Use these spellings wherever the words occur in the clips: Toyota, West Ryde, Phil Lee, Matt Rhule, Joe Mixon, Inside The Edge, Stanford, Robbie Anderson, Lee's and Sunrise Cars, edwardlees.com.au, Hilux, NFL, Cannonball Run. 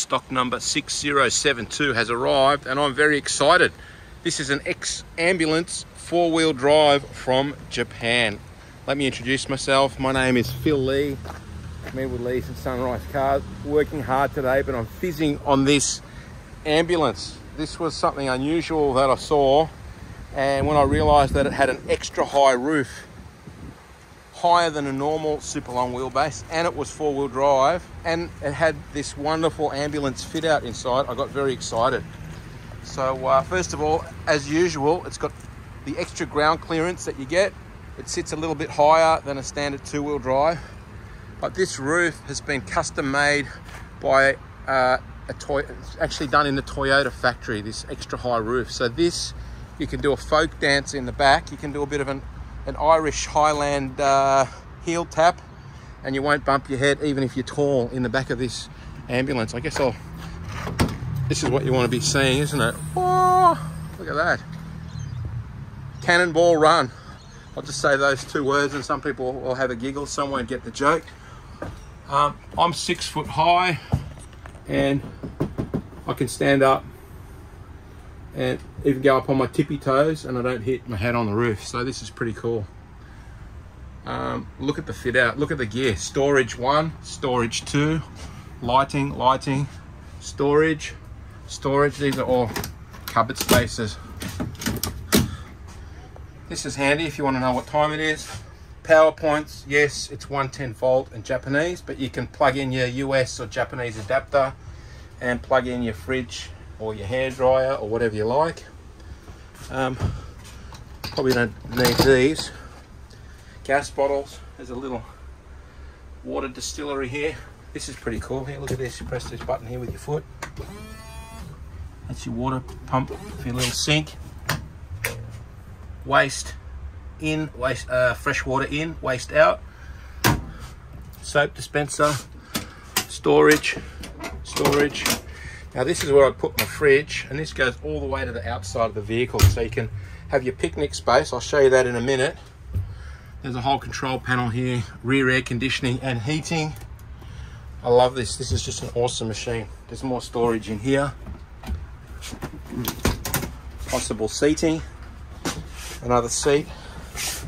stock number 6072 has arrived and I'm very excited. This is an ex-ambulance four-wheel drive from Japan. Let me introduce myself. My name is Phil Lee. I'm here with Lee's and Sunrise Cars. Working hard today, but I'm fizzing on this ambulance. This was something unusual that I saw, and when I realized that it had an extra high roof, higher than a normal super long wheelbase, and it was four-wheel drive, and it had this wonderful ambulance fit out inside, I got very excited. So first of all, as usual, it's got the extra ground clearance that you get. It sits a little bit higher than a standard two-wheel drive, but this roof has been custom made by it's actually done in the Toyota factory, this extra high roof. So this, you can do a folk dance in the back, you can do a bit of an Irish Highland heel tap, and you won't bump your head even if you're tall in the back of this ambulance. I guess this is what you want to be seeing, isn't it? Oh, look at that. Cannonball Run. I'll just say those two words and some people will have a giggle, some won't get the joke. I'm 6 foot high and I can stand up and even go up on my tippy toes and I don't hit my head on the roof, so this is pretty cool. Look at the fit out, look at the gear. Storage 1, storage 2, lighting, lighting, storage, storage. These are all cupboard spaces. This is handy if you want to know what time it is. Power points, yes, it's 110 volt and Japanese, but you can plug in your US or Japanese adapter and plug in your fridge or your hairdryer or whatever you like. Probably don't need these. Gas bottles, there's a little water distillery here. This is pretty cool. Here, look at this, you press this button here with your foot. That's your water pump for your little sink. Waste in, waste, fresh water in, waste out. Soap dispenser, storage, storage. Now this is where I put my fridge, and this goes all the way to the outside of the vehicle, so you can have your picnic space. I'll show you that in a minute. There's a whole control panel here, rear air conditioning and heating. I love this. This is just an awesome machine. There's more storage in here. Possible seating, another seat,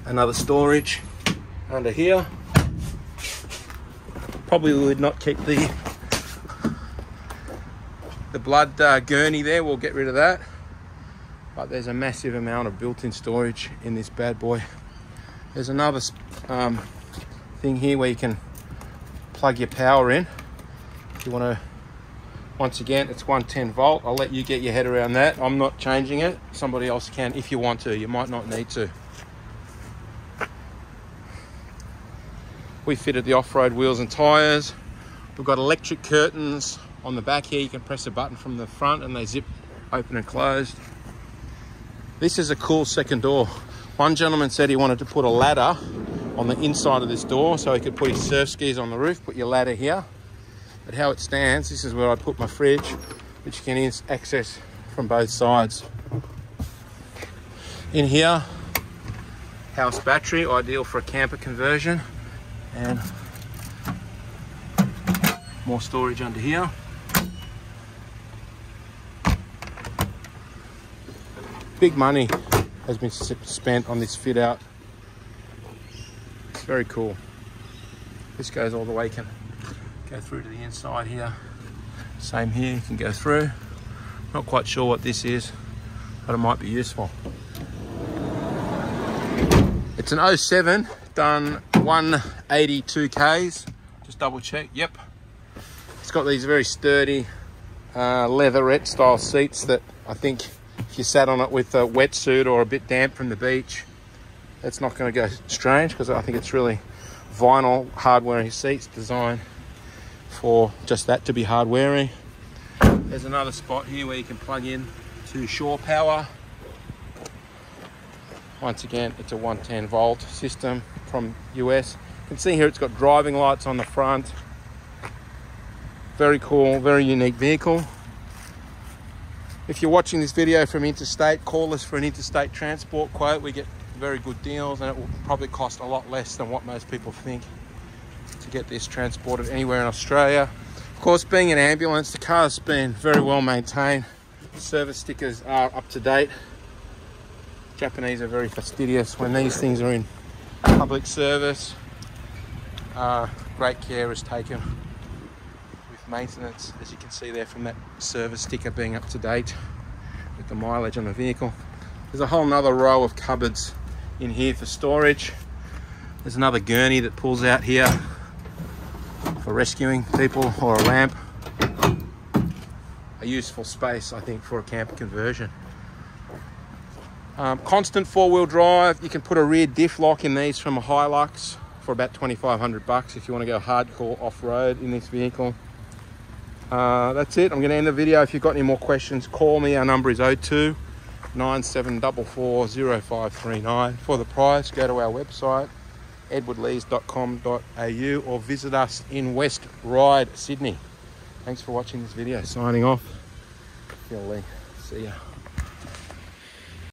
another storage under here. Probably would not keep the blood gurney there, we'll get rid of that. But there's a massive amount of built-in storage in this bad boy. There's another thing here where you can plug your power in. If you want to, once again, it's 110 volt. I'll let you get your head around that. I'm not changing it. Somebody else can if you want to. You might not need to. We fitted the off-road wheels and tires. We've got electric curtains on the back here. You can press a button from the front and they zip open and closed. This is a cool second door. One gentleman said he wanted to put a ladder on the inside of this door so he could put his surf skis on the roof, put your ladder here. But how it stands, this is where I put my fridge, which you can access from both sides. In here, house battery, ideal for a camper conversion, and more storage under here. Big money has been spent on this fit out. It's very cool. This goes all the way, you can go through to the inside here. Same here, you can go through. Not quite sure what this is, but it might be useful. It's an 07, done 182Ks. Just double check, yep. It's got these very sturdy leatherette style seats that I think if you sat on it with a wetsuit or a bit damp from the beach, it's not going to go strange, because I think it's really vinyl hard-wearing seats designed for just that, to be hard-wearing. There's another spot here where you can plug in to shore power. Once again, it's a 110 volt system from US. You can see here it's got driving lights on the front. Very cool, very unique vehicle. If you're watching this video from interstate, call us for an interstate transport quote. We get very good deals and it will probably cost a lot less than what most people think to get this transported anywhere in Australia. course, being an ambulance, the car's been very well maintained. Service stickers are up to date. Japanese are very fastidious when these things are in public service. Great care is taken with maintenance, as you can see there from that service sticker being up to date with the mileage on the vehicle. There's a whole nother row of cupboards in here for storage. There's another gurney that pulls out here for rescuing people, or a ramp. A useful space, I think, for a camper conversion. Constant four-wheel drive. You can put a rear diff lock in these from a Hilux for about 2,500 bucks if you want to go hardcore off-road in this vehicle. That's it. I'm going to end the video. If you've got any more questions, call me. Our number is 02 9744 0539. For the price, go to our website edwardlees.com.au or visit us in West Ryde, Sydney. Thanks for watching this video. Signing off, Phil Lee. See ya.